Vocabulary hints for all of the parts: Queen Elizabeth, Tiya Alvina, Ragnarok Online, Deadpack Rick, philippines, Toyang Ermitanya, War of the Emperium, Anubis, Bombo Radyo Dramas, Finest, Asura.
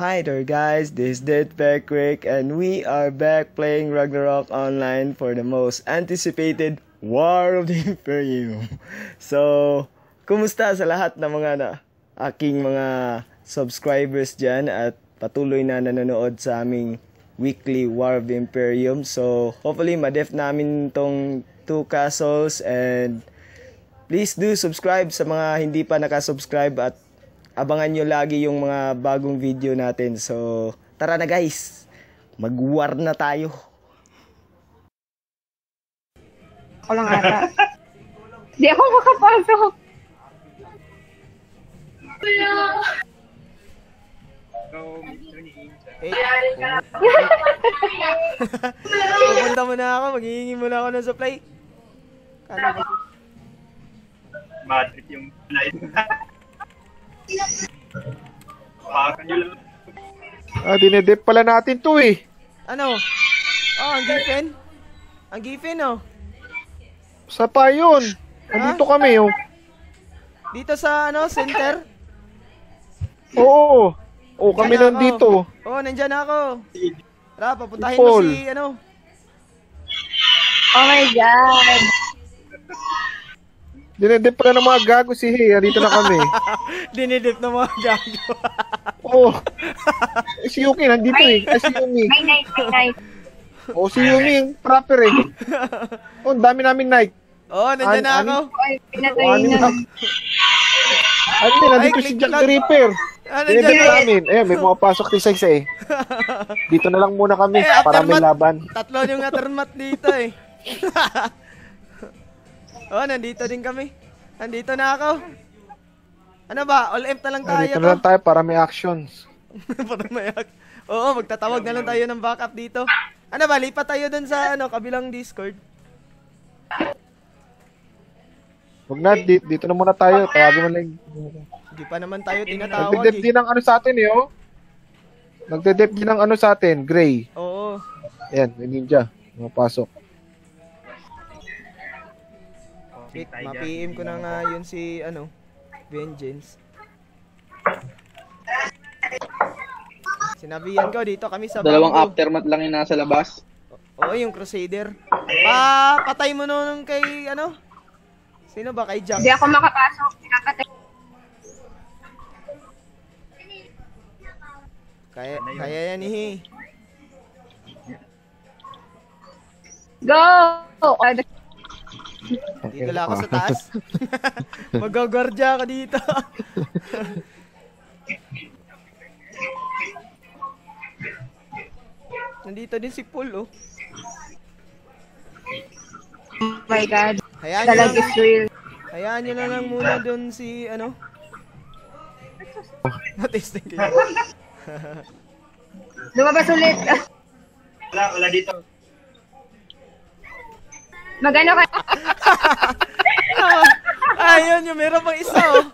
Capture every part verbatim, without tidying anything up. Hi there guys, this is Deadpack Rick and we are back playing Ragnarok Online for the most anticipated War of the Emperium. So, kumusta sa lahat ng mga na, aking mga subscribers dyan at patuloy na nanonood sa aming weekly War of the Emperium. So, hopefully madef namin tong two castles and please do subscribe sa mga hindi pa nakasubscribe at abangan nyo lagi yung mga bagong video natin. So, tara na guys. Mag-war na tayo. Ako lang ata. Hindi ako makapasok. Pupunta mo na ako. Maghihingi mo na ako ng supply. Ano ba? Madrid yung night. Ah, dinedep pala natin to eh. Ano? Oh, ang Giffen? Ang Giffen oh. Sa pa yun? Dito kami oh. Dito sa ano, center? Oo. Oo, kami nandito. Oo, nandyan ako. Tara, papuntahin mo si ano. Oh my God. Dinedip pa ng mga gago si Hea, dito na kami. Dinedip ng mga gago. Oo. Si Yuki, nandito eh. Si Yumi. May night, may night. Oo, si Yumi, proper eh. Oo, dami namin night. Oo, nandiyan na ako. Oo, nandiyan na. Ano din, nandito si Jack the Ripper. Dinedip namin. Ayan, may mapasok ni Saiz eh. Dito na lang muna kami, para may laban. Tatlo yung attermat dito eh. Oh, nandito din kami. Nandito na ako. Ano ba? All M na lang tayo. Nandito na lang tayo para may actions. Para may act. Oo, magtatawag na lang tayo ng backup dito. Ano ba? Lipat tayo dun sa ano, kabilang Discord. Huwag na. Dito, dito na muna tayo. Tawagin mo lang. Hindi pa naman tayo tinatawag. Nagde-dep din ang ano sa atin eh. Oh. Nagde-dep din ang ano sa atin. Gray. Oo. Ayan, ninja. Mapasok. Wait, ma-P M ko na nga yun si, ano, Vengeance. Sinabihan ko dito kami sa dalawang bago. Aftermath lang yung nasa labas. Oo, yung Crusader. Pa, patay mo nun kay, ano? Sino ba? Kay Jack? Hindi ako makapasok. Nakatay. Kaya, kaya yan eh. Go! Go! Dito lang ako sa taas. Magagwardya ako dito. Nandito din si Paul, oh. Oh my God. Hayaan nyo lang. Hayaan nyo lang muna dun si, ano? Natisting kayo. Lumabas ulit. Wala, wala dito. Magano ka? Ayun, yung meron pang isa oh.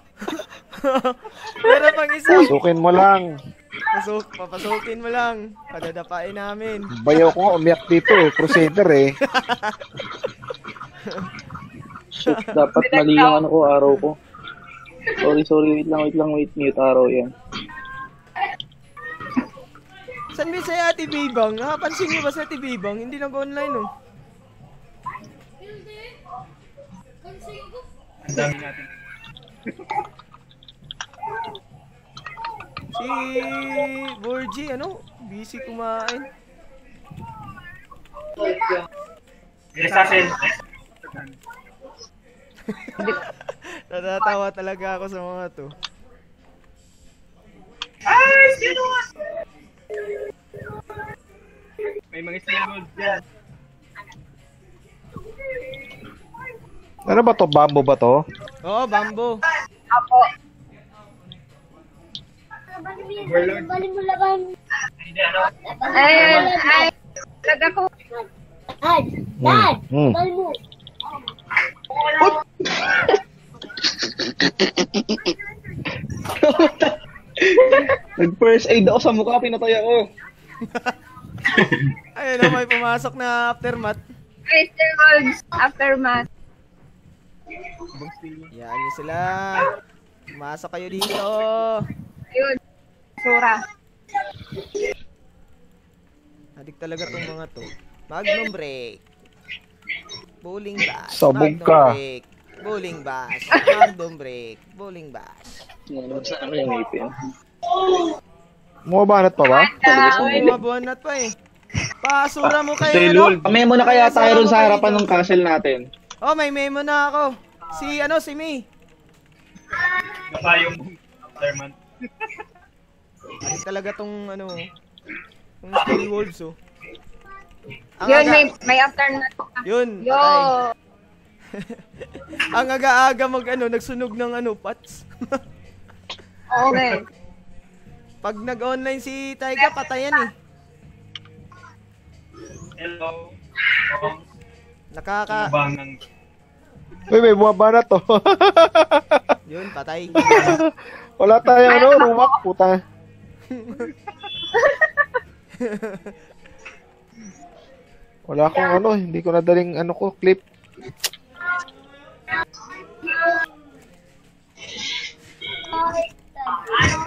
Meron pang isa. Pasukin mo lang. Pasuk, papasukin mo lang. Padadapain namin. Bayaw ko nga umiyak dito eh. Crusader eh. Shoot, dapat mali yung ano ko, araw ko. Sorry, sorry. Wait lang, wait lang. Wait, mute araw yan. San ba sa'yo Ate Bibang? Nakapansin niyo ba sa Ate Bibang? Hindi nag-online oh. Dami natin. Si Borgi, ano? Busy kumain. Resasin. Natatawa talaga ako sa mga to. Ay, sino? May mga singles dyan. Ano ba to? Bambo ba to? Oo, bambo. Apo. Balik mo laban. Ayun, ay. Lag ako. Ay, dad. Balik mo. Nag-first aid ako sa mukha, pinatay ako. Ayun na, may pumasok na aftermath. Mister Wolves, aftermath. Yan nyo sila. Pumasok kayo dito. Ayun. Sura. Adik talaga tong mga to. Magnum break. Bowling bash. Sabog ka. Bowling bash. Magnum break. Bowling bash. Ano sa ano yung ngipin? Mumabanat pa ba? Mumabanat pa eh. Pasura mo kayo. Say lol. Memo na kaya tayo ron sa harapan ng castle natin. Oh, may memo na ako. Si ano, si May. Kapayong Superman. Ay talaga tong ano, yung Steel Wolves oh. Ang yun, aga, may, may after na. Yun, yo. Ang aga-aga mag ano, nagsunog ng ano, pats. Okay. Pag nag-online si Taiga, patayan eh. Hello. Oh. Nakaka... Ubangang. Uy, may bumaba na to. Yun, patay. Wala tayo ano, rumak, puta. Wala akong ano, hindi ko nadaling ano ko, clip.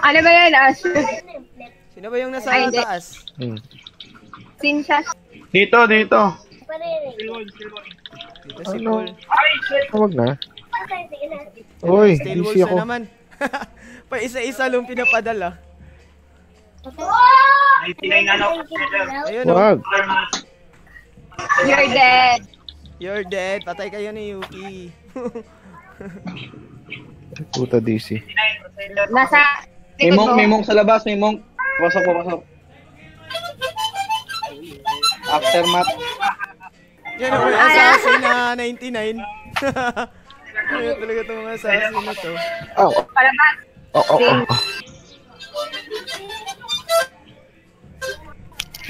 Ano ba yan, Ash? Sino ba yung nasa ay, taas? Hmm. Sinsya. Dito, dito. Dito si Paul. Tawag na. Uy, busy ako. Pa isa-isa lang pinapadala. Ayun oh. You're dead. You're dead. Patay kayo ni Yuki. Puta D C. Nasa may monk, may monk sa labas, may monk. Pasok, pasok. Aftermath. Yan ang mga assassin na ninety-nine. Ayun talaga itong mga assassin na to. Oh. Palabas. Oh, oh, oh.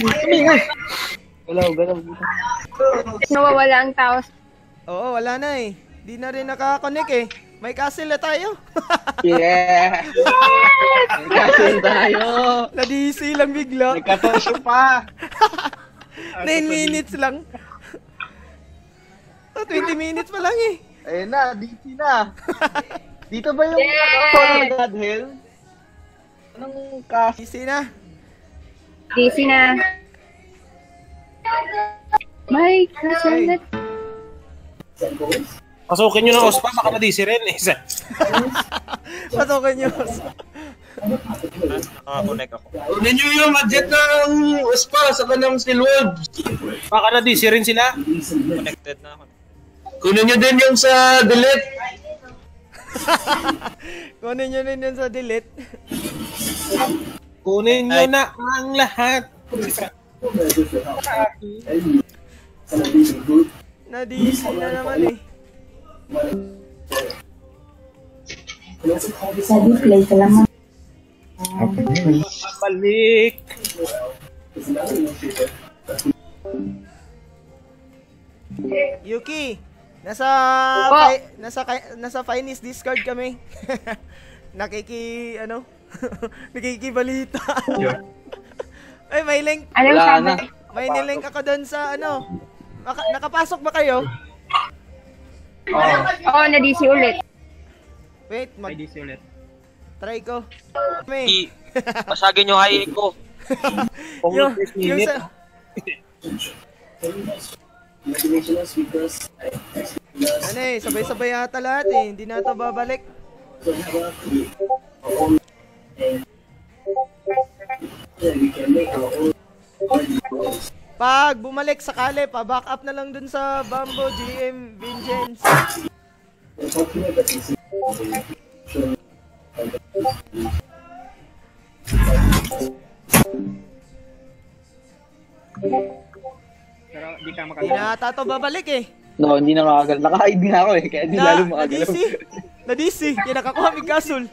Tumingay. Wala, wala, wala. Nawawala ang tao. Oo, wala na eh. Di na rin nakakonek eh. May castle na tayo. Yeah! Yes! May castle tayo. Na-D C lang bigla. May katosyo pa. nine minutes lang. Oh, twenty minutes pa lang eh. Ayun na, D C na. Dito ba yung yeah. God Hill? Anong castle? D C na. D C na. May castle na. Pasukin nyo ng O S P A, baka na D C rin eh. Pasukin nyo O S P A. Nakakonek ako. Kunin nyo yung adjet ng O S P A sa kanang Steel Wolves. Baka na D C rin sila. Connected na ako. Kunin nyo din yung sa delete. Kunin nyo din yung sa delete. Kunin nyo na ang lahat. Na D C na naman eh. Sabi play ka lang. Balik. Yuki, nasa oh. nasa nasa Finest Discord kami. Nakiki ano? Nakikibalita. Ay, may link. Ano sabi? May nilink ako doon sa ano. Maka nakapasok ba kayo? Oo, oh, na-D C ulit. Wait, mag-D C ulit. Try ko. May. Pasagin nyo high echo. Yung, yung sa... ano eh, sabay-sabay yata lahat eh. Hindi na ito babalik. Pag bumalik sakali, pa-back up na lang dun sa Bambo G M Vengeance. Pero di ka makagalaw. Hinata to babalik eh. No, hindi na makagalaw. Naka-hide na ako eh, kaya di lalo makagalaw. Na D C! Na D C! Kaya nakakuha may gasol.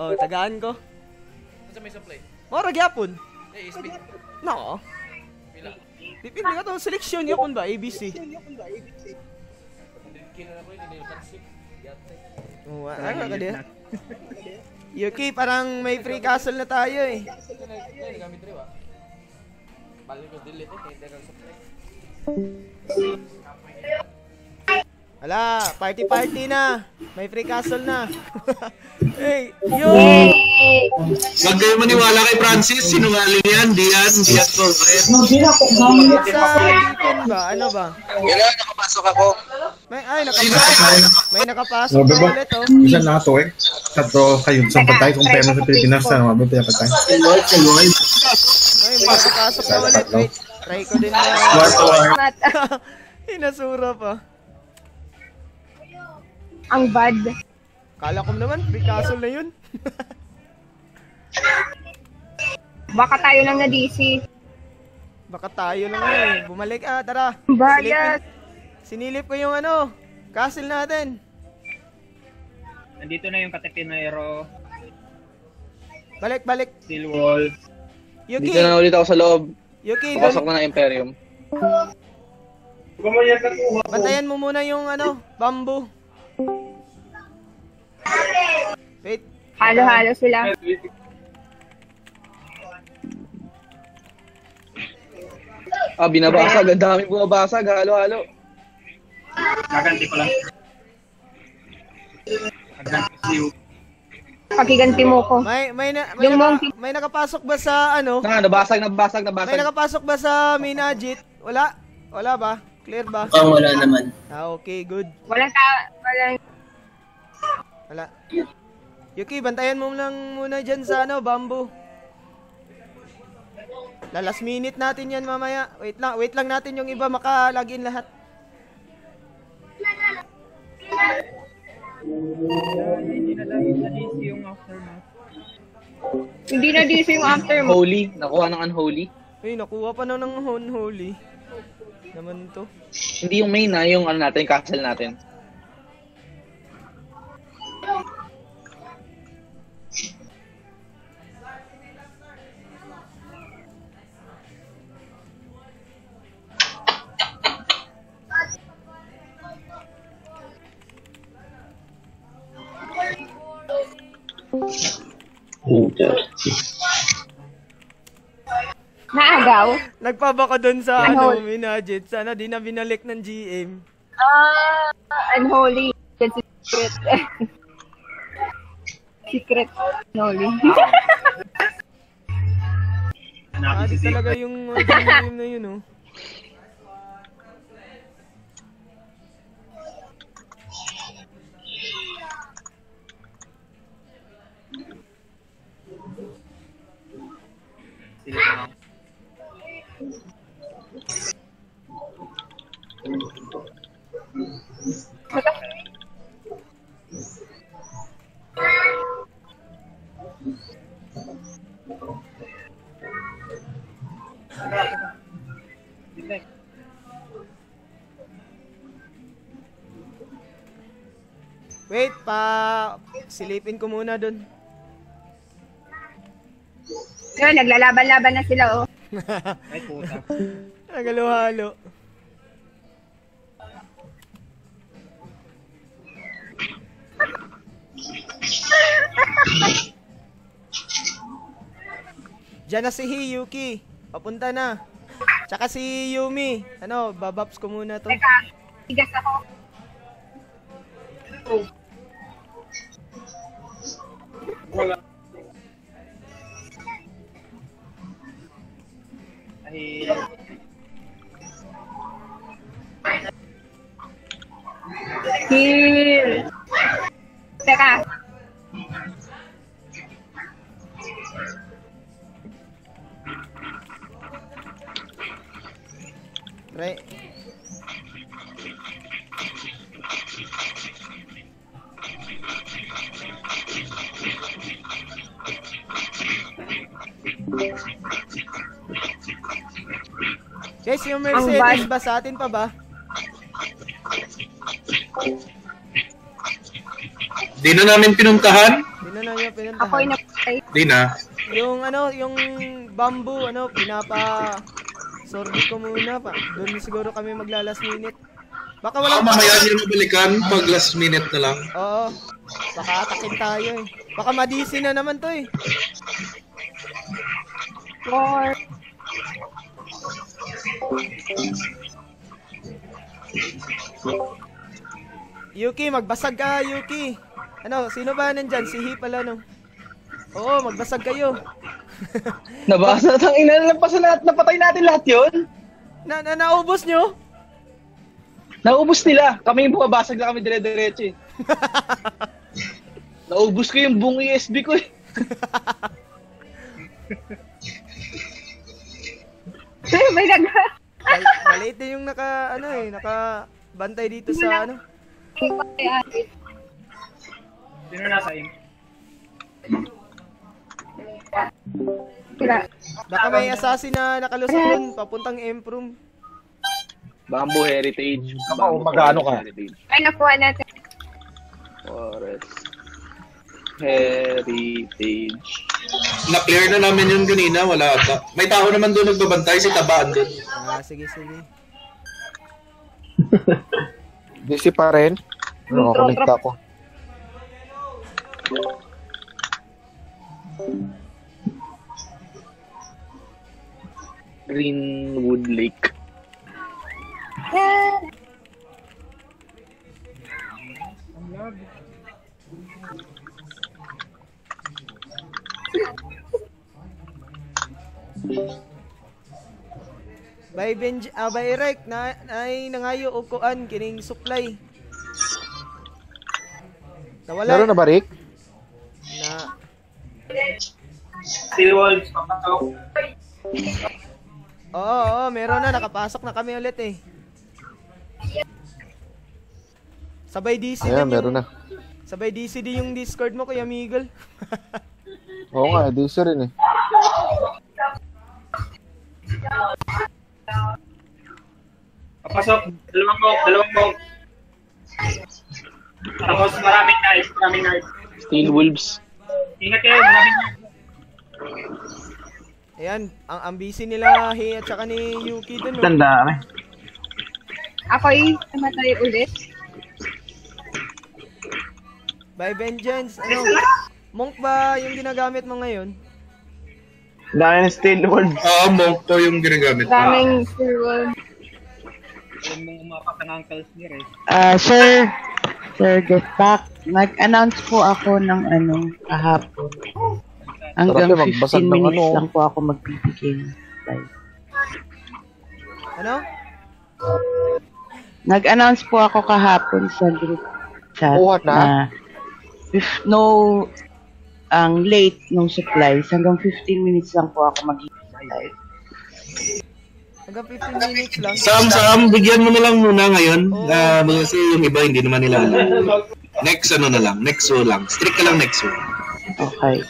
Oh, tagaan ko. Saan may supply? Mora gyapon. Eh, speed. Nako. Pila. Dipindi ka tong selection yapon ba A B C. Oo, ano ka din? Yuki, parang may free castle na tayo eh. Gamit rewa. Balik ko delete eh, hindi ka supply. Ala, party party na. May free castle na. Hey, yo. Wag kayo maniwala kay Francis, sinungaling yan, diyan, diyan po. Sa ba? Ano ba? Wala, nakapasok ako. May ay nakapasok. May nakapasok ulit oh. Isa na to eh. Tatlo kayo sa patay kung pwede sa Pilipinas na mabuti pa tayo. Ay, may nakapasok na ulit. Wait, try ko din. Inasura pa. Ang bad. Kala ko naman, free castle na yun. Baka tayo lang na D C. Baka tayo lang eh. Bumalik ah, tara. Sinilip, sinilip ko yung ano, castle natin. Nandito na yung Katipinero. Balik, balik. Steel wall. Yuki. Dito na ulit ako sa loob. Yuki, pasok na na Imperium. Bantayan mo muna yung ano, bamboo. Wait. Halo-halo sila. Ah, binabasag. Ang dami bumabasag. Halo-halo. Kaganti ko lang. Pakiganti mo ko. May, may, na, may, naka, may nakapasok ba sa ano? Na, nabasag, nabasag, nabasag. May nakapasok ba sa Minajit? Wala? Wala ba? Clear ba? Oh, wala naman. Ah, okay. Good. Wala ka. Wala. Wala. Yuki, bantayan mo lang muna dyan sa ano, bamboo. La last minute natin yan mamaya. Wait lang, wait lang natin yung iba makalagin lahat. Hindi na D C yung aftermath. Hindi na D C yung aftermath. Holy, nakuha ng unholy. Ay, nakuha pa na ng unholy. Naman to. Hindi yung main na, yung ano natin, castle natin. Naagaw? Nagpabaka dun sa ano, Minajit. Sana di na binalik ng G M. Ah, uh, unholy. That's a secret. Secret unholy. Ano talaga yung uh, G M na yun, oh. Wait pa, silipin ko muna dun. Yun, naglalaban-laban na sila, oh. Ay, puta. Nagalo-halo. Diyan na si Hiyuki. Papunta na. Tsaka si Yumi. Ano, babaps ko muna to. Teka, tigas ako. Oh. Wala. Ay. Heal. Teka. Right. Guys, yung Mercedes ba sa atin pa ba? Di na namin pinuntahan? Di na namin pinuntahan. Ako inapay. Di na. Yung ano, yung bamboo, ano, pinapa... Sorry ko muna pa. Doon siguro kami magla last minute. Baka wala pa. Mamaya nyo mabalikan pag last minute na lang. Oo. Baka atakin tayo eh. Baka madisi na naman to eh. Lord. Yuki, magbasag ka, Yuki. Ano, sino ba nandyan? Si Hi pala, no? Oo, magbasag kayo. Nabasa, tang inalampasan lahat. Napatay natin lahat yun. Na, na, naubos nyo? Naubos nila. Kami yung bumabasag na kami dire-diretso eh. Naubos ko yung buong U S B ko eh. Eh, may nag... Maliit din yung naka, ano eh, naka... Bantay dito sa ano? Sino nasa aim? Baka may assassin na nakalusok nun, papuntang Emperor. Bamboo Heritage. Bamboo magano ka? Ay, nakuha natin. Forest Heritage. Na-clear na namin yun ganina, wala ata. May tao naman doon nagbabantay, si Tabaan. Ah, sige, sige. Busy pa rin. Nakakulit ako. Greenwood Lake. By Benj, ah, by Eric, na ay nangayo o kuan kining supply. Nawala. Laro na ba, Rick? Na. Steel walls, papataw. Oo, oo, meron na. Nakapasok na kami ulit eh. Sabay D C din. Ayan, meron na. Sabay D C din yung Discord mo, Kuya Miguel. Oo nga, D C rin eh. Papasok, dalawang mo, dalawang mo. Tapos maraming knife, maraming knife. Steel wolves. Ingat kayo, maraming knife. Ayan, ang ambisi nila, Hey at saka ni Yuki dun. Tanda kami. Ako'y namatay ulit. By vengeance, ano? Monk ba yung ginagamit mo ngayon? Daming steel wolves. Oo, monk to yung ginagamit mo. Daming steel wolves. Huwag mong umapak ang uncles niya eh. Ah, sir, sir Gestak, nag-announce po ako ng ano, kahapon. Hanggang fifteen minutes ano. Lang po ako magbibigay. Bye. Ano? Nag-announce po ako kahapon sa group chat oh, na if no, ang late, no supplies, hanggang fifteen minutes lang po ako magbibigay. Hanggang fifteen minutes lang. Sam, Sam, bigyan mo na lang muna ngayon. Oh. Uh, kasi yung iba hindi naman nila alam. Next ano na lang, next one lang. Strict ka lang next one. Okay.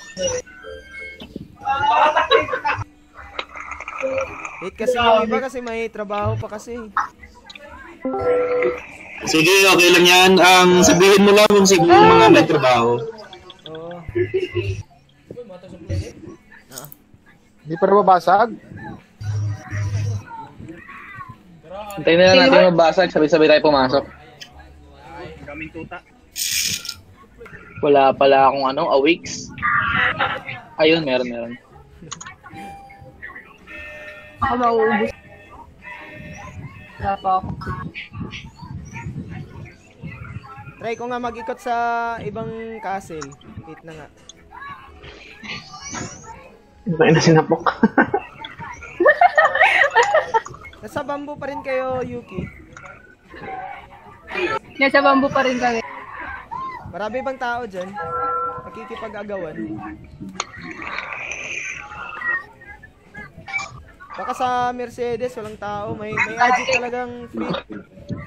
Wait kasi yung iba kasi may trabaho pa kasi. Sige, okay lang yan. Ang sabihin mo lang kung sige mga may trabaho. Oo. Hindi pa mabasag? Hintayin na lang natin mabasag, sabi-sabi tayo pumasok. Kaming tuta. Wala pala akong ano, awiks. Ayun, meron, meron. Ako mauubos. Wala pa ako. Try ko nga mag-ikot sa ibang castle. Wait na nga. Bakit na sinapok? Nasa bamboo pa rin kayo, Yuki? Nasa bamboo pa rin kami. Marami bang tao dyan? Nakikipag-agawan. Baka sa Mercedes, walang tao. May, may agit talagang free.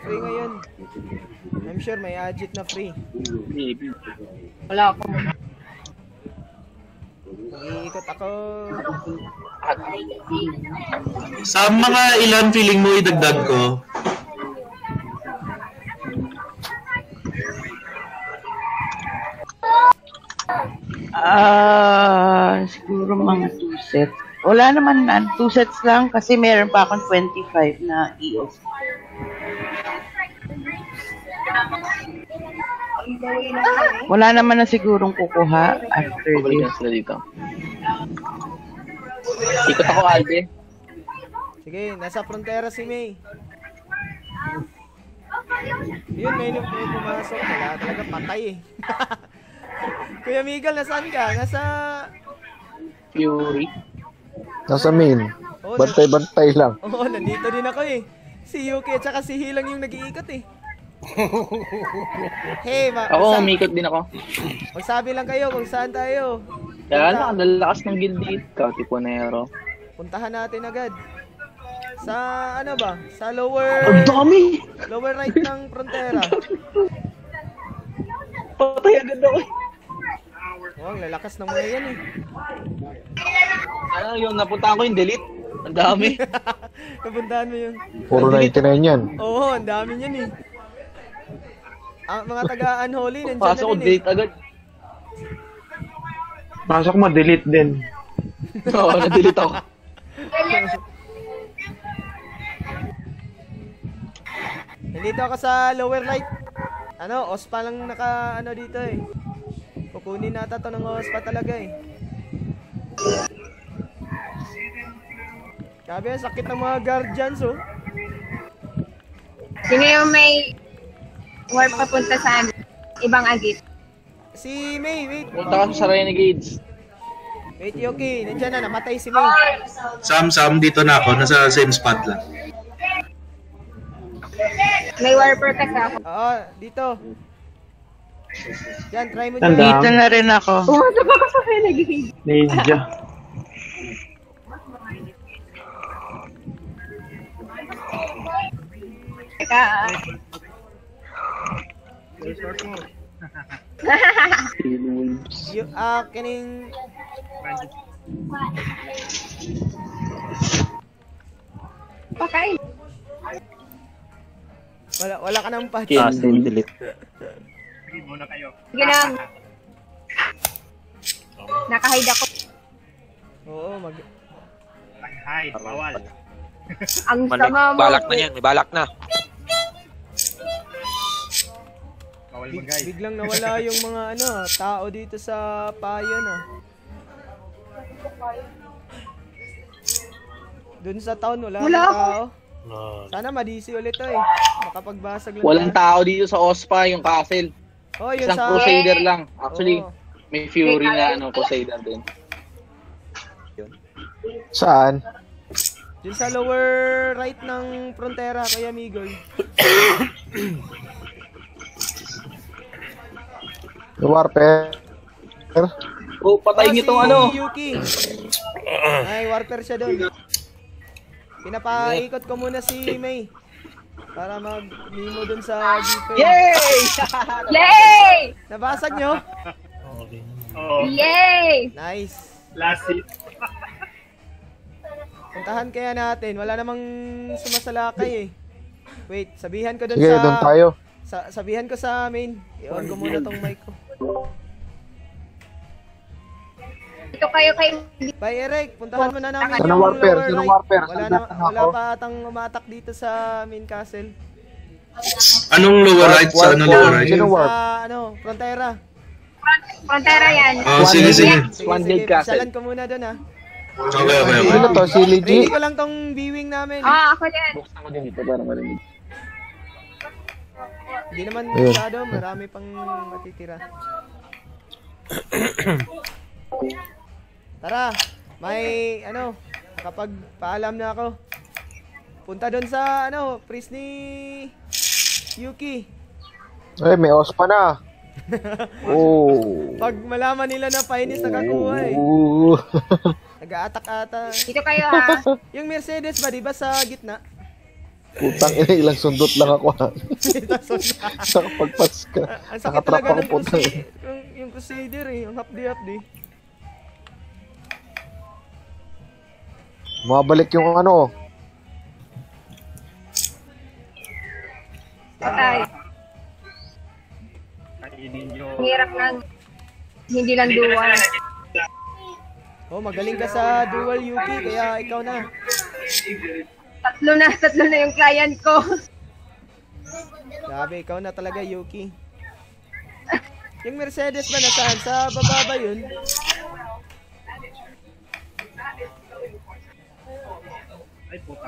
Free ngayon. I'm sure may agit na free. Wala ako. Iikot ako. Sa mga ilan feeling mo idagdag ko? Ah, uh, siguro mga two sets. Wala naman na, two sets lang kasi meron pa akong twenty-five na E S. Wala naman na sigurong kukuha after this. Ikot ako, Alde. Sige, nasa frontera si May. Yun, may nung pumasok. Wala talaga patay eh. Kuya Miguel, nasaan ka? Nasa... Fury. Nasa main. Oh, bantay-bantay lang. Oo, oh, nandito din ako eh. Si Yuki at saka si Hilang yung nag-iikot eh. Hey, ma ako, umiikot din ako. Magsabi lang kayo kung saan tayo. Kaya na, ang lalakas ng guild eight ka, Tiponero. Puntahan natin agad. Sa ano ba? Sa lower... Ang dami! Lower right ng frontera. Patay agad ako eh. Oh, ang lalakas ng mga yan eh. Ano yung napuntahan ko yung delete? Ang dami. Napuntahan mo yun. four ninety-nine yan. Oo, ang dami yan eh. Ang mga taga-unholy nandiyan na rin eh. Pasok ko delete agad. Pasok mo delete din. Oo, na-delete ako. Nandito ako sa lower right. Ano, Ospa lang naka ano dito eh. Kukunin nata to ng Ospa talaga eh. Sabi yan, sakit ng mga guardians oh. Sino yung may war papunta sa ibang agit? Si May, wait. Punta ka sa Renegades. Wait, okay. Nandiyan na, namatay si May. Sam, Sam, dito na ako. Nasa same spot lang. May war protect ako. Oo, dito. Yan, try mo dyan. Dito na rin ako. Pumunta pa ka sa Renegades. Ninja. Teka. You are kidding. Okay. Wala wala ka nang patch. Ah, send delete. Sige muna kayo. Sige lang. Naka-hide ako. Oo, mag naka-hide, bawal. Ang sama mo. Balak na 'yan, may balak na. Big, biglang nawala yung mga ano tao dito sa payan ah. Doon sa town wala, wala tao. No. Sana madisi ulit to eh. Makapagbasag lang. Walang tayo. Tao dito sa Ospa yung castle. Oh, yun isang sa... crusader lang. Actually, oh. May Fury na ano crusader din. Yun. Saan? Doon sa lower right ng frontera kay Amigo. Warfare. Oh, patayin nitong oh, si ano. Yuki. Ay, warfare siya doon. Pinapaikot ko muna si May para mag-mimo doon sa defense. Yay! Yay! Nabasag nyo? Oh. Yay! Nice. Last hit. Puntahan kaya natin. Wala namang sumasalakay eh. Wait, sabihan ko doon sa... Sige, doon tayo. Sa sabihan ko sa main. I-on ko muna tong mic ko. Ito kayo kay... Bye Eric, puntahan mo na namin yung warfare, yung warfare. Wala, na, wala pa atang umatak dito sa main castle. Anong lower right? Sa ano lower right? Sa ano, frontera. Frontera yan. Oh, sige, sige. Splendid castle. Salan ko muna doon ah. Okay, okay, okay. Ano to, si Ligi? Ready ko lang tong viewing namin. Ah, ako din. Buksan ko din dito para marinig. Hindi naman masyado, marami pang matitira. Tara, may ano, kapag paalam na ako. Punta doon sa ano, priest ni Yuki. Eh, may Ospa na. Oh. Pag malaman nila na Finest nakakuha eh. Nag-a-attack ata. Dito kayo ha. Yung Mercedes ba, diba sa gitna? Putang ina, ilang sundot lang ako ha. Sa pagpas ka. Ang sakit talaga ng crusader, yung, yung crusader eh. Ang hapdi-hapdi. Mabalik yung ano. Patay. Ang hirap lang. Hindi lang dual. Oh, magaling ka sa dual Yuki, kaya ikaw na. Tatlo na, tatlo na yung client ko. Sabi, ikaw na talaga, Yuki. Yung Mercedes ba nasaan? Sa baba ba yun? Ay, puta.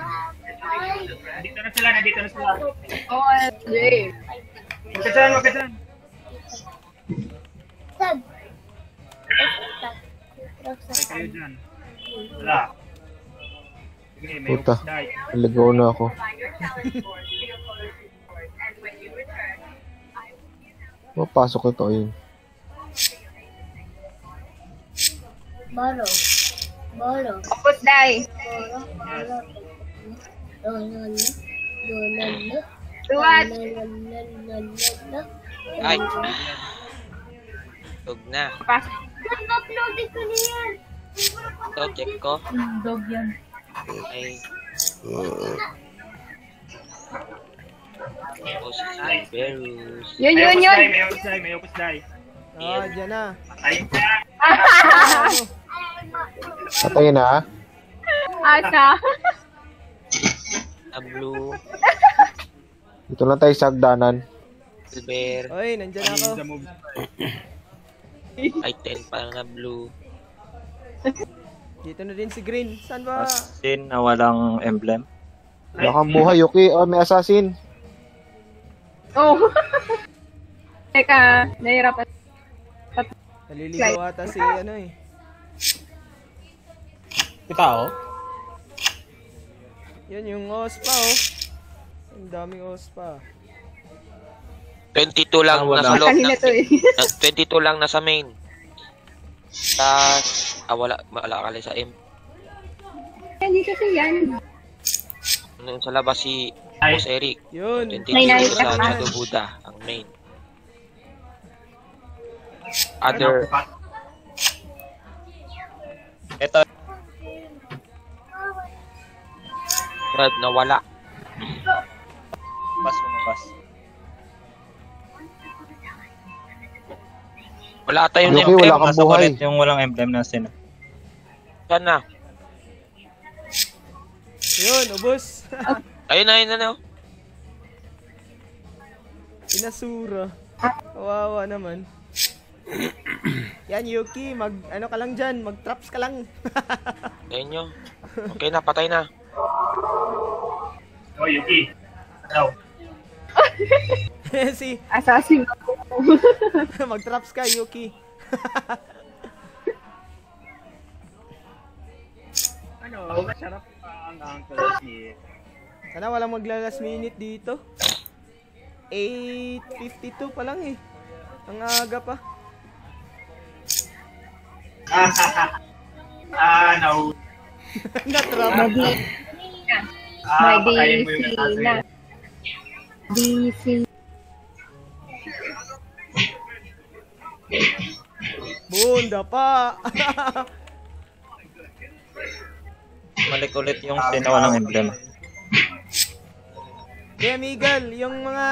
Dito na sila, dito na sila. Oh, okay. Magkasan, magkasan. Sab. Kayo dyan. Wala. Puta, naligaw na ako. Mapasok ito yun. Baro. Baro. Kapot, Day. Baro, baro. Dolan na. Dolan na. Duwat. Ay. Tug na. Pasok. Nag-uploaded ko na yan. Ito, check ko. Dog yan. Ay. Yun, yun, yun! May opus die, may opus die. Oo, dyan na. Patayin na! Patayin na? Asa? Na blue. Dito lang tayo sa agdanan. Silver. Uy, nandyan ako. Ay, ten pa lang na blue. Dito na din si green. Saan ba? Assassin na walang emblem. Wala kang buhay, Yuki. Oh, may assassin. Oh. Teka, nahirapan. Naliligaw ata si ano eh. Kita oh. Yan yung ospa oh. Ang daming ospa. twenty-two lang ah, nasa loob. Na, twenty-two lang nasa main. Tapos, ah, wala, wala kali sa M. Yan, dito kasi yan. Nung sa labas si Boss Eric. Yun. twenty-two sa Shadow Buddha, ang main. Other. Eto. Red na wala. Bas, bas. Wala tayong okay, emblem. Wala kang buhay. Yung walang emblem na sino. Saan na? Yun, ubos. Ayun na, ayun na, no? Inasura. Kawawa naman. Yan, Yuki, mag, ano ka lang dyan, mag-traps ka lang. Ayun nyo. Okay na, patay na. Oh, Yuki. Hello. Si assassin. Mag-traps ka, Yuki. Ano, masarap. Sana walang magla last minute dito. eight fifty-two pa lang eh. Ang aga pa. Ah, no. Natrama na. Ah, kaya mo yung natin. D C. Bunda pa. Malik ulit yung tinawa ng emblem. Kaya Miguel, yung mga...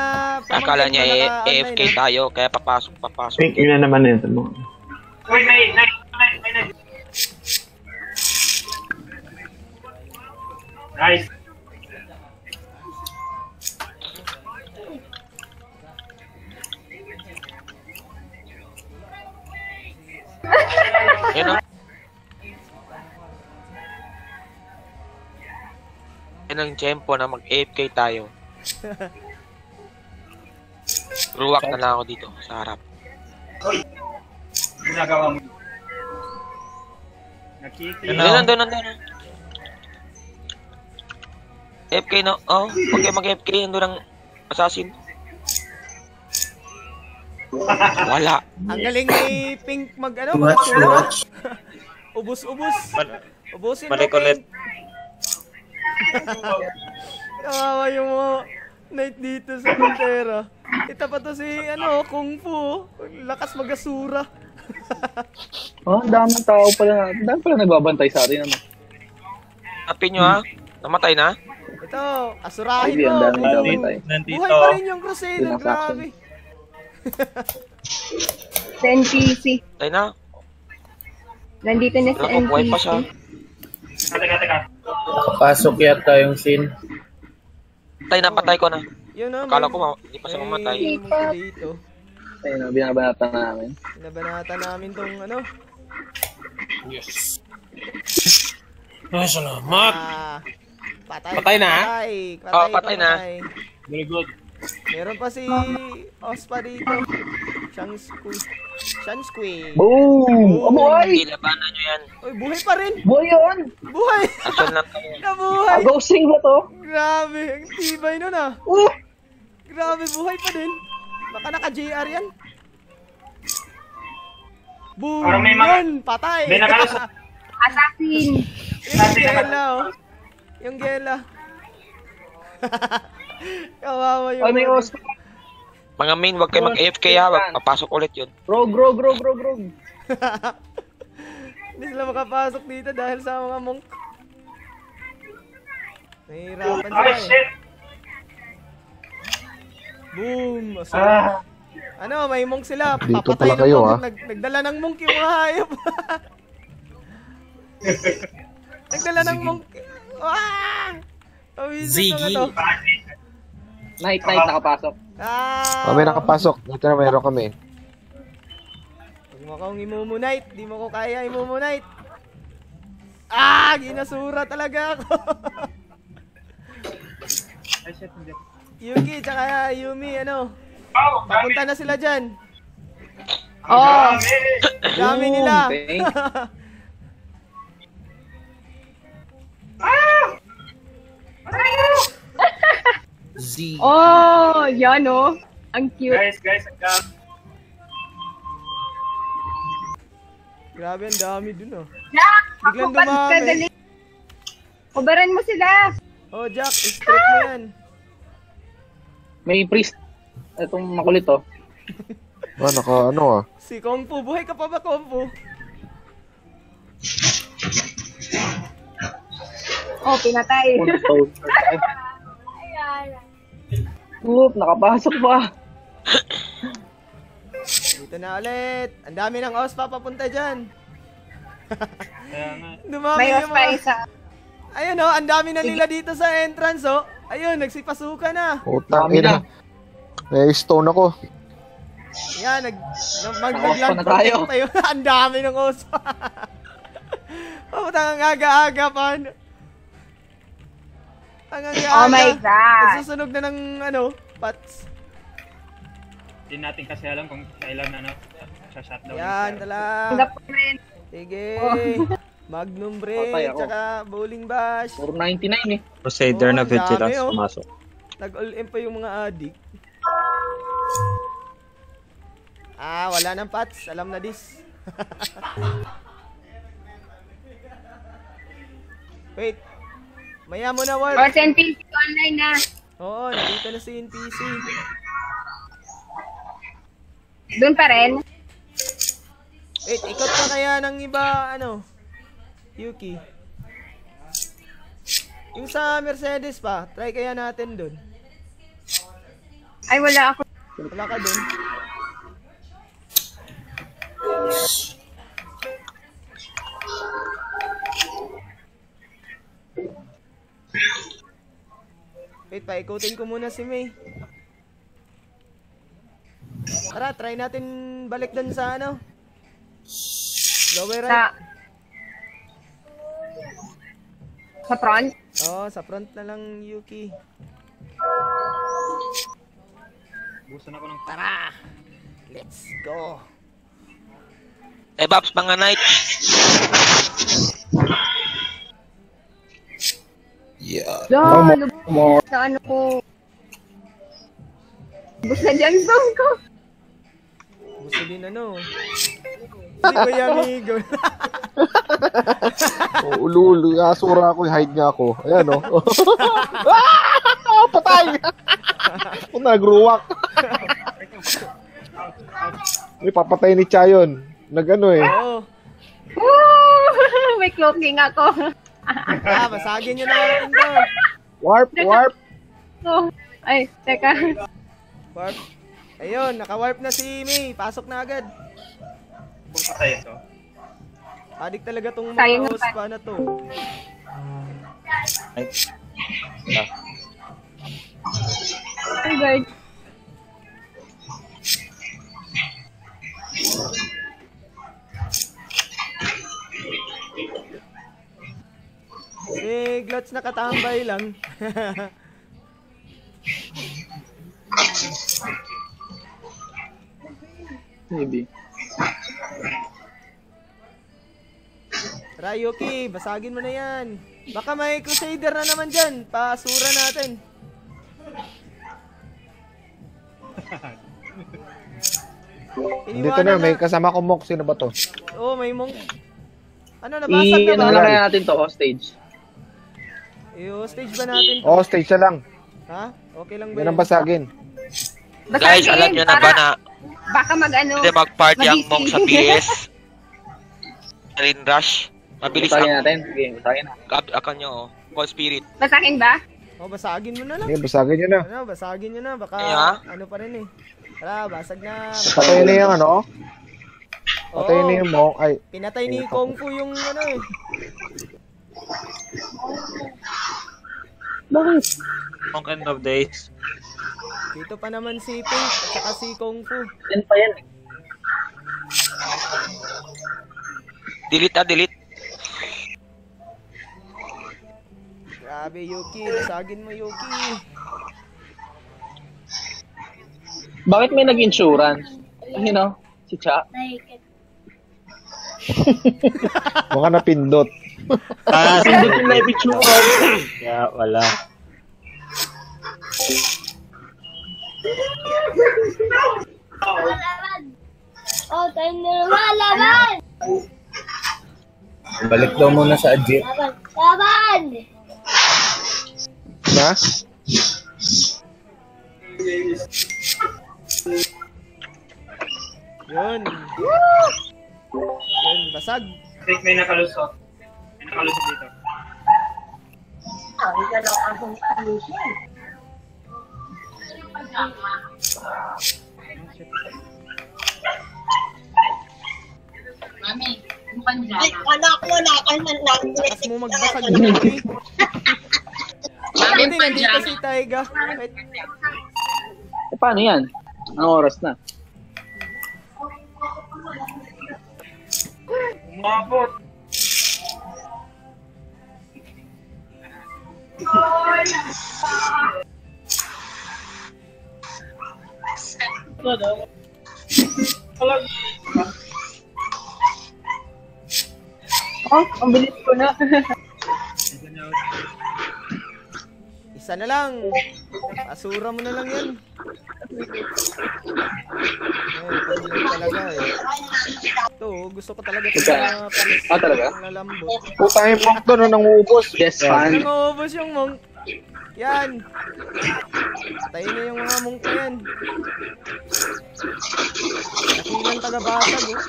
Akala niya A F K tayo, kaya papasok, papasok. Pink, yun na naman ito mo. Uy, may, may, may, may. Nice. Yun na. Ng tempo na mag-A F K tayo. Ruwak na lang ako dito sa harap. Hoy. Ginagawa mo. Nakikita. Nandun, nandun. A F K no. Oh, huwag kayo mag-A F K. Nandun ang assassin. Wala. Ang galing ni Pink mag-ano. Ubus, ubus. Ubusin mo, Pink. Kawawa yung mga night dito sa Montero. Ito pa to si ano, Kung Fu. Lakas mag-asura. Oh, daming tao pala. Dami pala nagbabantay sa atin. Ano? Tapin nyo ha? Namatay na? Ito, asurahin mo. Buhay pa rin yung Crusader. Grabe. Sa N P C. Tayo na. Nandito na sa N P C. Buhay pa siya. Teka, teka. Pasok yata yung scene. Patay na, patay ko na. Akala ko hindi pa siya mamatay. Ayun na, binabanata namin. Binabanata namin tong ano. Yes. Ayun na, map. Patay, patay na. Patay, patay, oh, patay, patay na. Very good. Meron pa si Ospa dito. Shansky. Shansky. Boom! Amoy! Ilabanan nyo yan. Uy, buhay pa rin. Buhay yun. Buhay. Action lang tayo. Nabuhay. Agosing ba to? Grabe. Ang tibay nun ah. Uh. Grabe, buhay pa din. Baka naka-J R yan. Boom! May yun! Patay! May nakalusot. Assassin. Yung gela oh. Yung gela. Kawawa yun. Oy, may Ospa. Mga main, wag kayo mag-A F K ha, wag papasok ulit yun. Rog, rog, rog, rog, rog. Hindi sila makapasok dito dahil sa mga monk. Nahihirapan sila eh. Oh shit! Boom! Ah. Ano, may monk sila. Dito pala kayo ha. Nag nagdala ng monk yung mga hayop. Nagdala ng monk. Ah! Ziggy! Night, night, nakapasok. Ah, oh, may nakapasok. Dito na mayroon kami. Huwag mo akong imumunite. Di mo ko kaya imumunite. Ah! Ginasura talaga ako. Yuki, tsaka Yumi, ano? Papunta na sila dyan. Oh! Dami nila. Ah! Z. Oh, yan o. Ang cute. Guys, guys, ang dami. Grabe, ang dami dun o. Jack, biglang dumami. Kubaran mo sila. Oh, Jack, straight mo yan. May priest. Itong makulit o. Ah, naka ano ah. Si Kung Fu, buhay ka pa ba, Kung Fu? Oh, pinatay. Oop, nakapasok ba? Dito na ulit. Ang dami ng Ospa papunta dyan. May Ospa isa. Ayun o, oh, ang dami na nila dito sa entrance o. Oh. Ayun, nagsipasuka na. Utang ina. May stone ako. Yan, mag-maglang tayo. Ang dami ng Ospa. Papunta kang aga-aga pa. Oh my God! Nagsusunog na ng ano, pats. Hindi natin kasi alam kung kailan ano, sa-shutdown. Yan, talang. Sige. Magnum Break, tsaka Bowling Bash. four ninety-nine eh. Proceder na vigilance, pumasok. Nag-all-in pa yung mga adik. Ah, wala ng pats. Alam na dis. Wait. Maya mo na, War. War sa N P C online na. Oo, nandito na si N P C. Doon pa rin. Wait, ikot pa kaya ng iba, ano, Yuki. Yung sa Mercedes pa, try kaya natin doon. Ay, wala ako. Wala ka doon. Wait, paikotin ko muna si May. Tara, try natin balik dun sa ano. Lower right. Sa, sa front? Oo, sa front na lang, Yuki. Busan ako ng... Tara! Let's go! Eh, Babs, mga night! Yeah. No, no, no. Sa ano ko. Basta dyan song ko. Gusto din ano. Hindi ko yung amigo. Oh, ululu. Asura ako. Hide niya ako. Ayan o. Oh. Ah! Patay! Kung nagruwak. May papatay ni Chayon. Nagano eh. Oo. Oh. May cloaking ako. Ah, basagin nyo na natin doon. Warp, warp. Oh, ay, teka. Warp. Ayun, naka-warp na si May. Pasok na agad. Kung patay ito. Adik talaga tong mga Ospa na to. Ay. Ah. Oh God. Big Clutch nakatambay lang. Maybe. Ryuki, basagin mo na yan. Baka may Crusader na naman dyan. Pasura natin. Dito na, na, may kasama ko monk. Sino ba to? Oo, oh, may monk. Ano, nabasag I, na ba? Ano na kaya natin to? Hostage. I-hostage ba natin to? Hostage na lang. Ha? Okay lang ba yan? Yan ang basagin. Basagin. Guys, alam nyo na ba na baka mag-ano? Hindi, mag-party ang monk sa P S. Rin rush. Mabilis lang. Basagin natin. Sige, basagin na. Akan nyo, oh. Call spirit. Basagin ba? O, oh, basagin mo na lang. Sige, yeah, basagin nyo na. Ano, basagin nyo na. Baka yeah. Ano pa rin eh. Tara, basag na. Patay na yung ano? Patay na yung mo. Ay. Pinatay ni Kung Fu yung ano eh. Bakit? Kung end of days. Dito pa naman si Pink at saka si Kung Fu. Yan pa yan eh. Delete ah, delete. Grabe, Yuki. Basagin mo, Yuki. Bakit may nag-insurance? You know, si Cha. Baka napindot. Ah, sindot yung live insurance. Kaya wala. Oh, tayo nilalaban! Balik daw muna sa Ajit. Laban! Na? Yun. Yun, basag. I think may nakalusot. May nakalusot dito. Ay, gano'n akong kalusin. Mami. Ay, anak mo, nakalan lang. Tapos mo magbasag mo. Mami, nandito si Taiga. E, paano yan? Anong oras na? Umabot! Oh, ang bilis ko na. Isa na lang. Asura mo na lang yan. Ay, talaga eh. Ito, gusto ko talaga ito na palis. Ah, talaga? Puta yung monk doon, nangubos. Yes, fan. Nangubos yung monk. Yan. Patayin na yung mga monk yan. Kakilang taga-basag oh.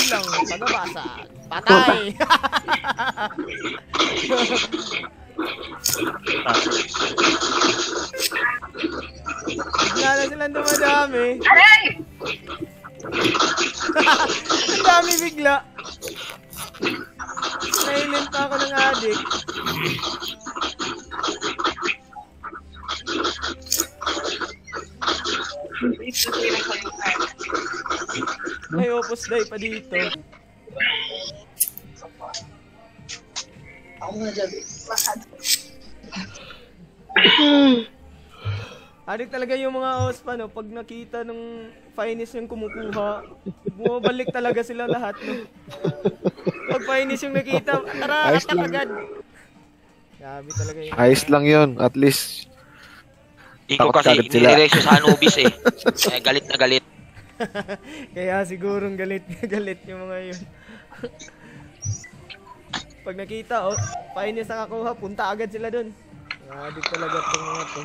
Kakilang taga-basag. Patay! Wala na silang dumadami. Aray! Ang dami bigla. Silent pa ako ng adik. May opus day pa dito. Ako nga dyan. Adik talaga yung mga ospa, no? Pag nakita nung Finest yung kumukuha, bumabalik talaga sila lahat, no? Pag Finest yung nakita, tara, atak agad. Gabi talaga yun. Ayos lang yun, at least. Iko kasi, niliresyo sa Anubis, eh. Kaya galit na galit. Kaya sigurong galit na galit yung mga yun. Pag nakita, oh, Finest nakakuha, punta agad sila dun. Adik talaga itong mga to.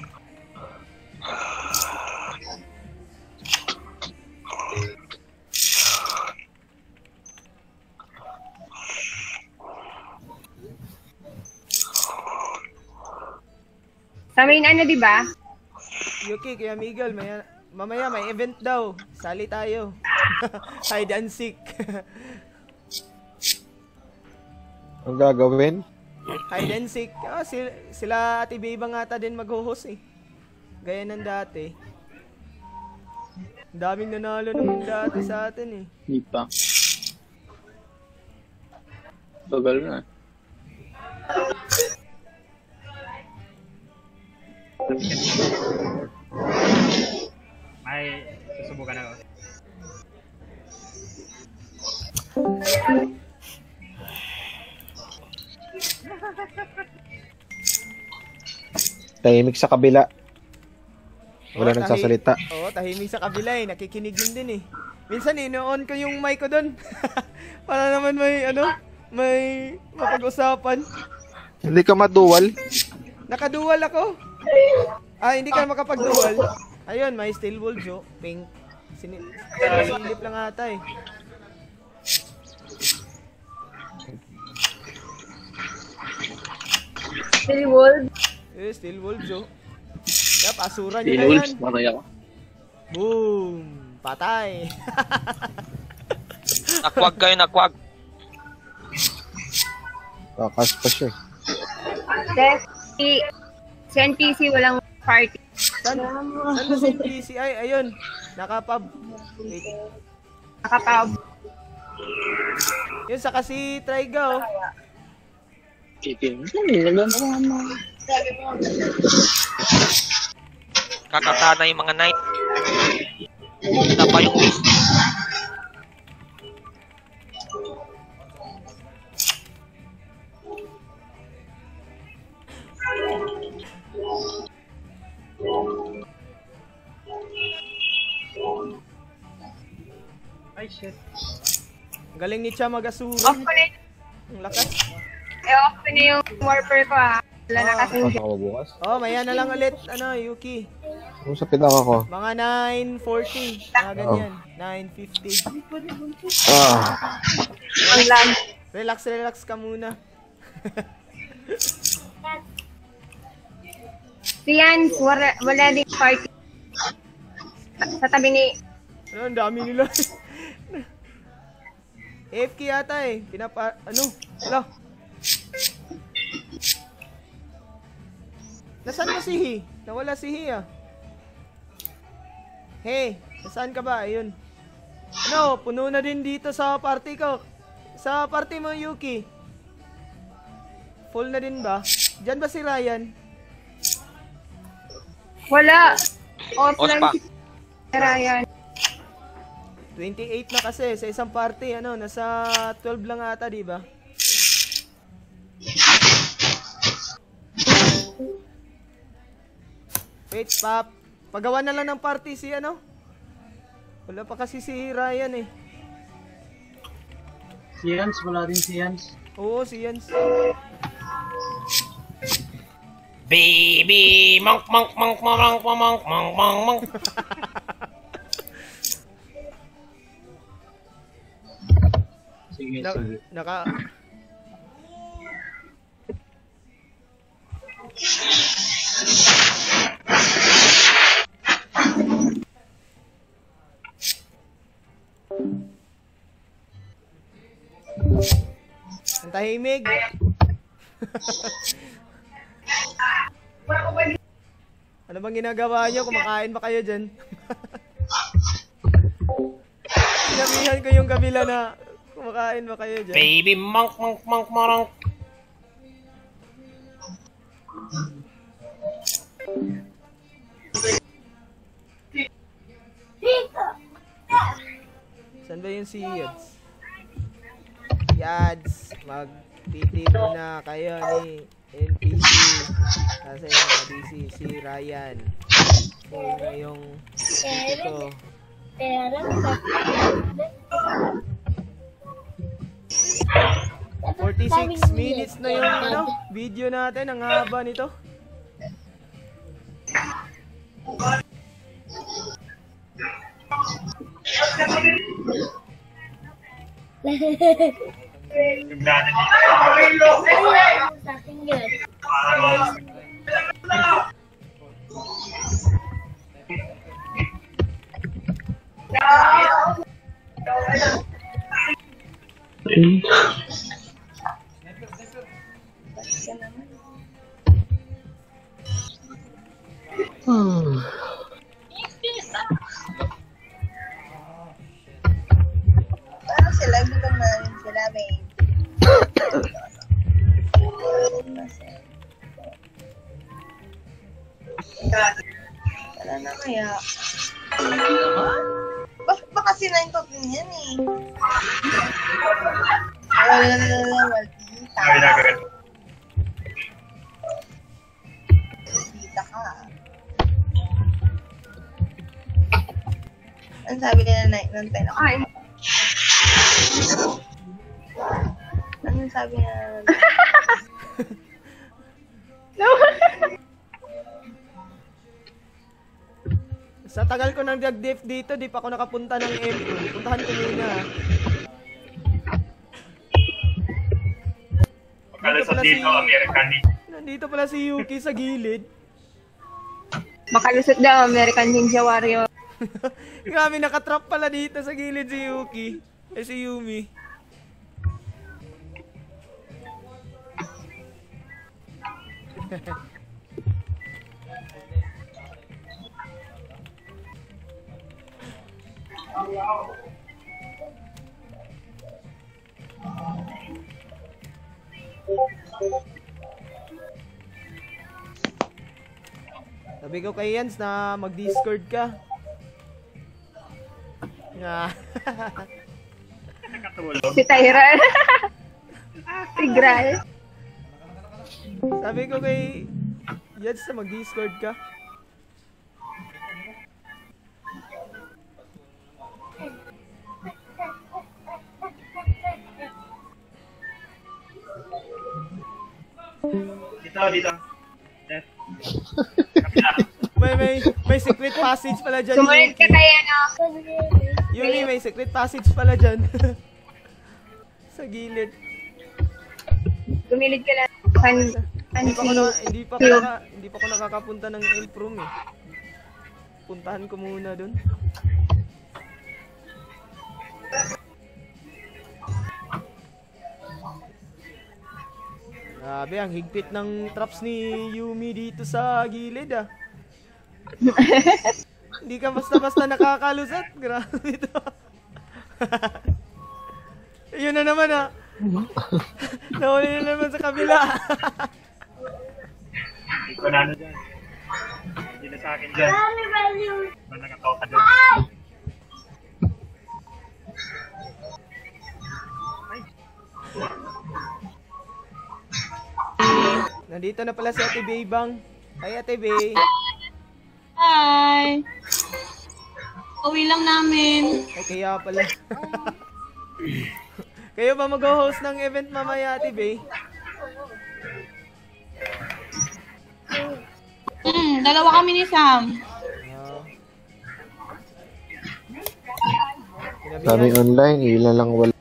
Samayin ano diba? Yuki, kaya Miguel, may, mamaya may event daw. Sali tayo. Hide and seek. Ang gagawin? Hide and seek. Oh, sila, sila Ate Beba nga ta din mag-host eh. Gaya ng dati. Daming nanalo naman dati sa atin eh. Hindi pa. Bagal na. Tahimik sa kabila. Wala oh, nagsasalita. Oo, oh, tahimik sa kabila eh. Nakikinig yun din eh. Minsan ino-on ko yung mic ko doon. Para naman may ano, may mapag-usapan. Hindi ka madual? Nakadual ako. Ah, hindi ka makapag-dual. Ayun, may steel wool jo. Pink. Sinilip Sinil lang ata eh. Steel wool. Eh, steel wool jo. Yap, asura nyo na yan. Boom! Patay! Nakwag kayo, nakwag! Kakas pa siya. Si N P C walang party. Saan? Saan na si N P C? Ay, ayun! Nakapab. Wait. Nakapab. Yun, saka si Trigo. Kiting. Kakata na yung mga knight. Kita pa yung list. Ay shit. Galing ni Cha mag-asura. Off ko na yung... Ang lakas. Eh, off ko na yung warper ko ah. Wala na kasi. Oh, maya na lang ulit. Ano, Yuki. Kung sa pinaka ko? Mga nine forty. Mga ganyan. nine fifty. Ah. Relax, relax ka muna. Siyan, wala, wala din party. Sa tabi ni... Ano, ang dami nila. A F K yata eh. Pinapa... Ano? Hello? Nasaan mo si Hi? Nawala si Hi ah. Hey, nasaan ka ba? Ayun. Ano, puno na din dito sa party ko. Sa party mo, Yuki. Full na din ba? Diyan ba si Ryan? Wala. Offline si Ryan. twenty-eight na kasi sa isang party. Ano, nasa twelve lang ata, di ba? Wait, pap. Pagawa na lang ng party si ano? Wala pa kasi si Ryan eh. Si Yans, wala rin si Yans. Oo, si Yans. Baby, monk, monk, monk, monk, monk, monk, monk, monk, monk. Sige, na sige. Naka... Ang tahimig. Ano bang ginagawa nyo? Kumakain ba kayo dyan? Sinabihan ko yung kabila na kumakain ba kayo dyan? Baby monk monk monk monk. Saan ba yung si Yads? Yads, mag-titi na kayo ni N P C. Kasi yung N P C si Ryan. Kung na yung titi ko. forty-six minutes na yung ano, video natin. Ang haba nito. Hmm. Sila naman, sila may... Wala na kaya. Bakit ba kasi nine o'clock din yan eh? Wala na lang wala. Wala na lang. Ang sabi niya na ng ten o'clock. Ay! Ano sabi niya na ng No! Sa tagal ko nang nag-diff dito, di pa ako nakapunta ng M two. Puntahan ko muna. Akala sa dito, American din. Nandito pala si Yuki sa gilid. Makalusot daw, American Ninja Warrior. Grabe, nakatrap pala dito sa gilid si Yuki. Eh, si Yumi. Sabi ko kay Jens na mag-discord ka. Nga. Si Tyran. Si Gral. Sabi ko kay Jens na mag-discord ka. Dito, dito. Yes. may, may, may secret passage pala dyan. Sumunod ka kay ano. Yumi, may secret passage pala dyan. Sa gilid. Gumilid ka lang. Pan, pan, hindi pa ko, na, hindi pa ko, naka, hindi pa ko nakakapunta ng help room eh. Puntahan ko muna dun. Grabe, ang higpit ng traps ni Yumi dito sa gilid ah. Hindi ka basta-basta nakakalusot. Grabe ito. Ayun na naman ah. Nahuli na naman sa kabila. Hindi ko na ano dyan. Hindi na sa akin dyan. Ba nakatawa ka dyan? Nandito na pala si Ate Bey Bang. Hi Ate Bey. Hi. Uwi lang namin. Ay kaya pala. Kayo ba mag-host ng event mamaya Ate Bey? Hmm, dalawa kami ni Sam. Uh, Kami online, ilan lang wala.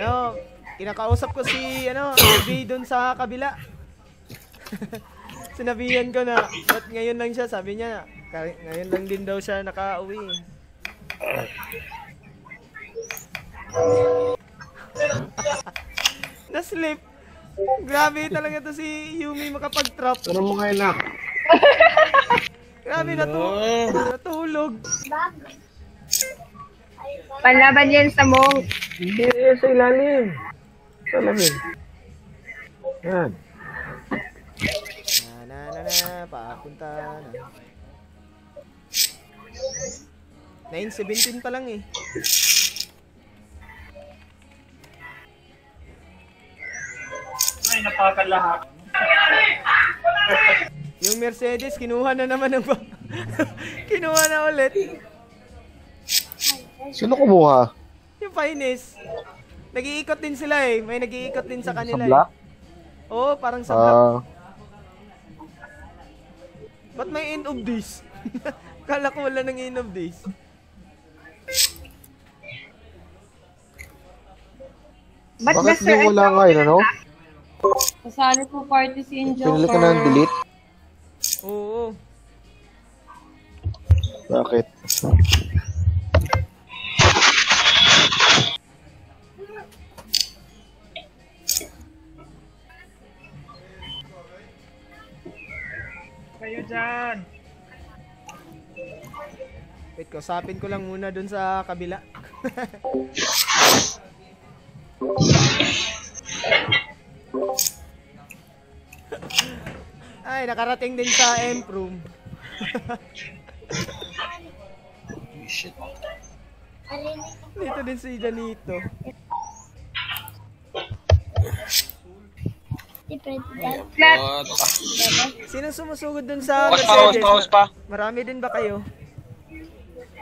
Ano, kinakausap ko si, ano, Abby dun sa kabila. Sinabihan ko na, at ngayon lang siya, sabi niya, ngayon lang din daw siya nakauwi. Naslip. Grabe talaga to si Yumi makapag-trap. Ano mo ngayon lang? Grabe, natulog. Natulog. Panlaban yan sa mong. Hindi, sa ilalim. Sa lamin. Yan. Na, na, na, na. Paapunta na. nine seventeen pa lang eh. Ay, napakan lahat. Yung Mercedes, kinuha na naman ng bang. Kinuha na ulit. Sino kumuha? Yung Finest. Nag-iikot din sila eh. May nag-iikot din sa kanila eh. Oo, parang sa black. Uh... Ba't may end of days? Kala ko wala ng end of days. But bakit Mister mo wala ngayon, ano? Kasali po party si Injoker. Pinili ka na ng delete? Oo. Bakit? Kayo dyan. Wait, kausapin ko lang muna dun sa kabila. Ay, nakarating din sa M room. Shit. Dito din si Janito. Sinong sumusugod dun sa Mercedes? Marami din ba kayo?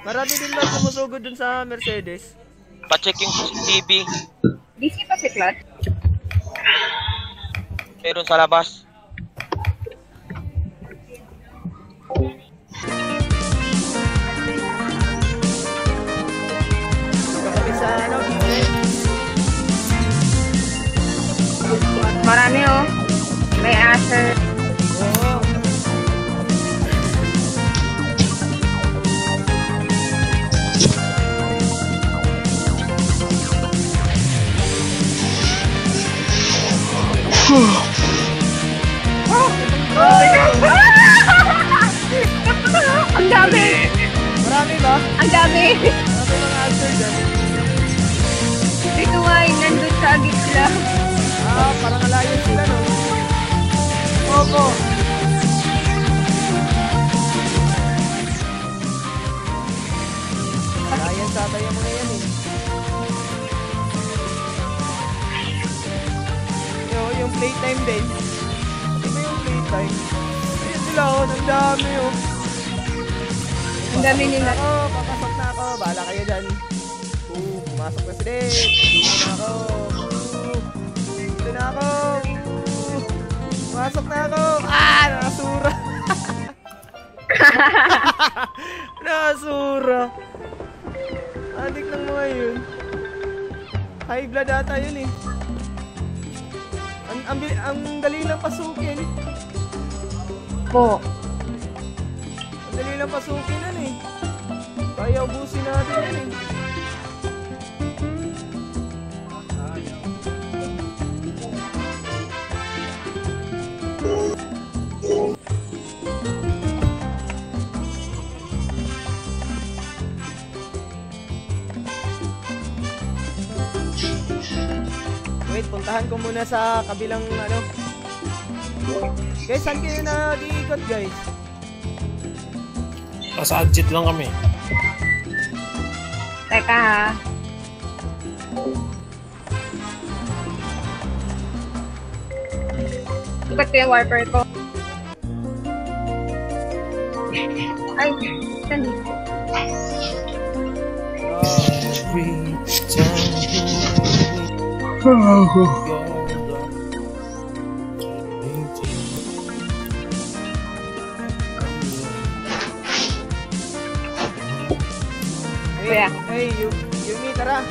Marami din ba sumusugod dun sa Mercedes? Pacheck yung T V. Busy pa si Clat? Meron sa labas. Marami oh. May aser. Oh. Ang dami. Marami ba? Ang dami. Marami mga aser dyan. Dito ay nandun sa agit lang. Ah, parang alayo sila, no? Opo. Alayan sa ataya mo na yan, eh. Yo, yung playtime din. Hindi ba yung playtime? Ayun sila, oh. Ang dami, oh. Ang dami nila. Oh, papasok na ako. Bahala kayo dyan. Oh, pumasok na sila. Pumasok na ako. Dito na ako! Masok na ako! Ah! Nakasura! Nakasura! Adik lang mga yun. High blood ata yun eh. Ang, ang, ang dali lang pasukin. Po. Ang dali lang pasukin nun eh. Kaya ubusin natin yun eh. Puntahan ko muna sa kabilang ano. Guys, saan kayo nag-iikot guys? Sa adjit lang kami. Teka ha. Ikot ko yung wiper ko. Ay, saan dito? Hey, hey, Yumi, tara.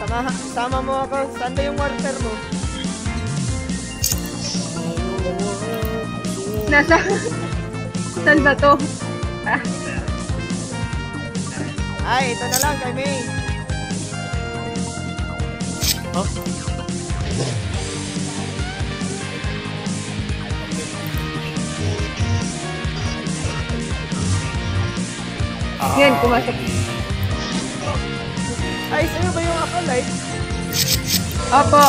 Sama, sama mo ako. Saan ba yung water mo? Nasa... Saan ba to? Ay, ito na lang kay May. Huh? Yan, kumasok. Ay, sa'yo ba yung acolyte? Apo.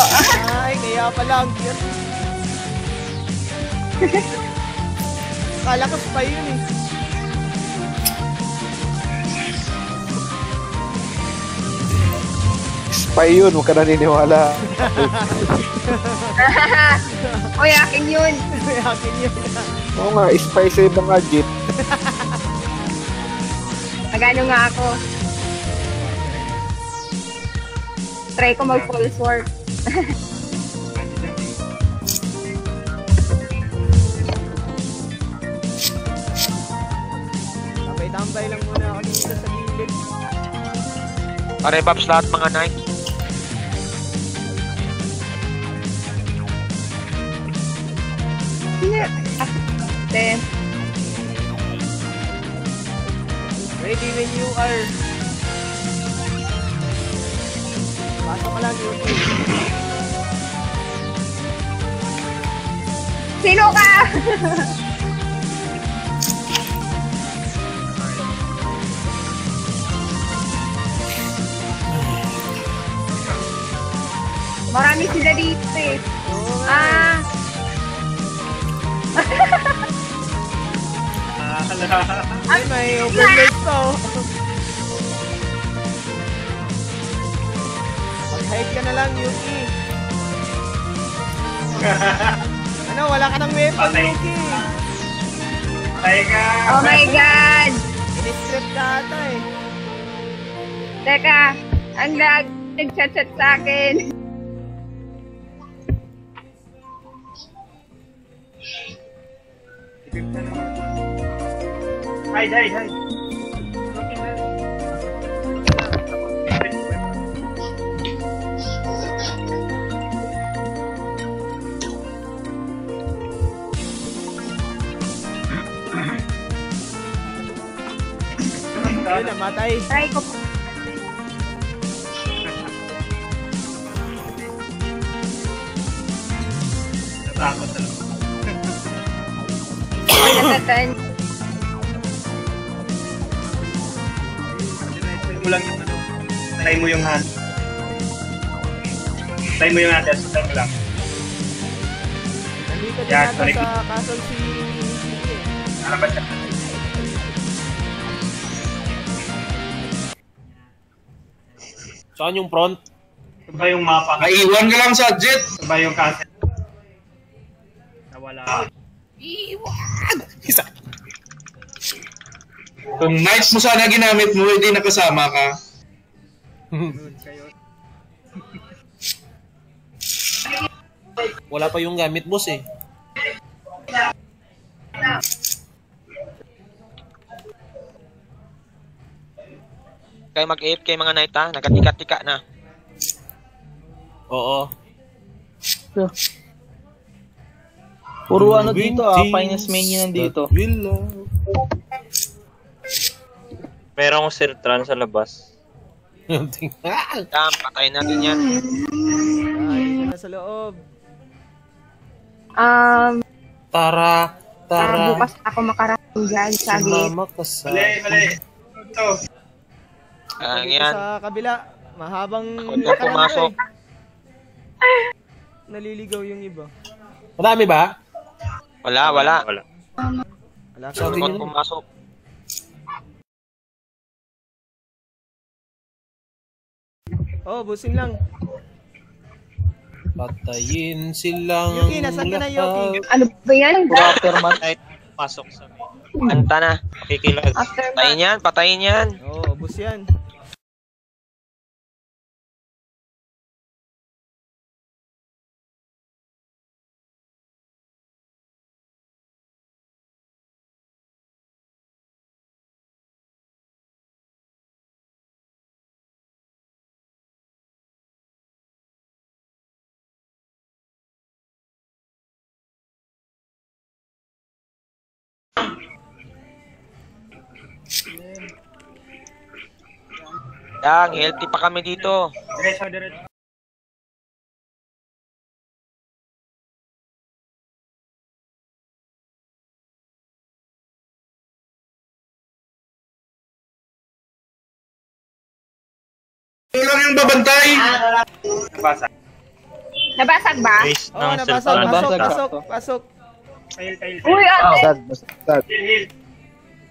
Ay, kaya pala ang gear. Kala ko pa yun eh. Spy yun, huwag ka naniniwala. Uy, akin yun. Uy, akin yun. Oo nga, spy sa'yo ng agit. Nagano nga ako. Try ko mag-full sword. Tambay-tambay lang muna ako dito sa gilid. Pare-babs lahat mga Nike. Then... ready when you are. Pasok ka lang yun. Sino ka? Marami sila dito eh. Oh, ah. Ay, may overload to. Type ka na lang, Yuki. Ano, wala ka ng weapon, okay. Yuki. Patay ka. Oh my God. Inistrip ka ata eh. Teka, ang lag. Nag-chat-chat sa akin. Hi, hi, hi. Ayun na, matay. Ay, ko. Natakot talaga. Natatan. Mo lang yung ano. Try mo yung hand. Try mo yung hand. Try mo lang. Nandito din yeah, natin sa castle si... Ano ba siya? Saan yung front? Saba yung mapa. Naiwan ka lang sa jet! Saba yung castle. Nawala. Iwan! Isa. Kung knights mo sana ginamit mo, hindi nakasama ka. Wala pa yung gamit, boss eh. Kaya mag-A F K mga knight ha? Nagatika-tika na. Oo. So, puro ano dito ah, finest menu nandito. Merong Sir Tran sa labas. Tam, patayin natin yan. Ay, nasa loob. Um, tara, tara. Bukas ako makarating dyan, sabi. Bale, bale. Ito. Ah, yan. Sa kabila, mahabang pumasok. Naliligaw yung iba. Marami ba? Wala, wala. Wala. Wala ka rin pumasok. Oh, busing lang. Patayin silang Yuki, nasa akin na Yuki. Ano ba yan? Aftermath. Pasok sa amin. Anta na. Makikilag. Patayin yan, patayin yan. Oo, oh, bus yan. Yang, healthy pa kami dito. Ano lang yung babantay? Nabasag. Nabasag ba? Oo, nabasag. Pasok, pasok, pasok. Uy, ate!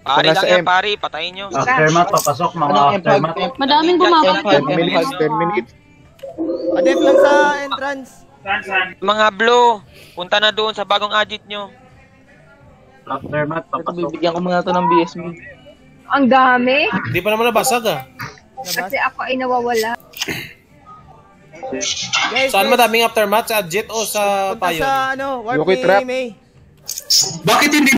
Pari lang yan, pari. Patayin nyo. Aftermath, papasok mga aftermath. Madaming bumabalik. ten minutes, ten minutes. Adep lang sa entrance. Mga blue, punta na doon sa bagong adit nyo. Aftermath, papasok. Bibigyan ko muna ito ng B S B. Ang dami. Hindi pa naman nabasag ah. Kasi ako ay nawawala. Saan madaming aftermath? Sa adit o sa tayo? Punta sa ano, warp ni May. Bakit hindi?